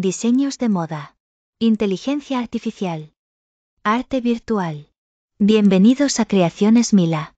diseños de moda, inteligencia artificial, arte virtual. Bienvenidos a Creaciones Mila.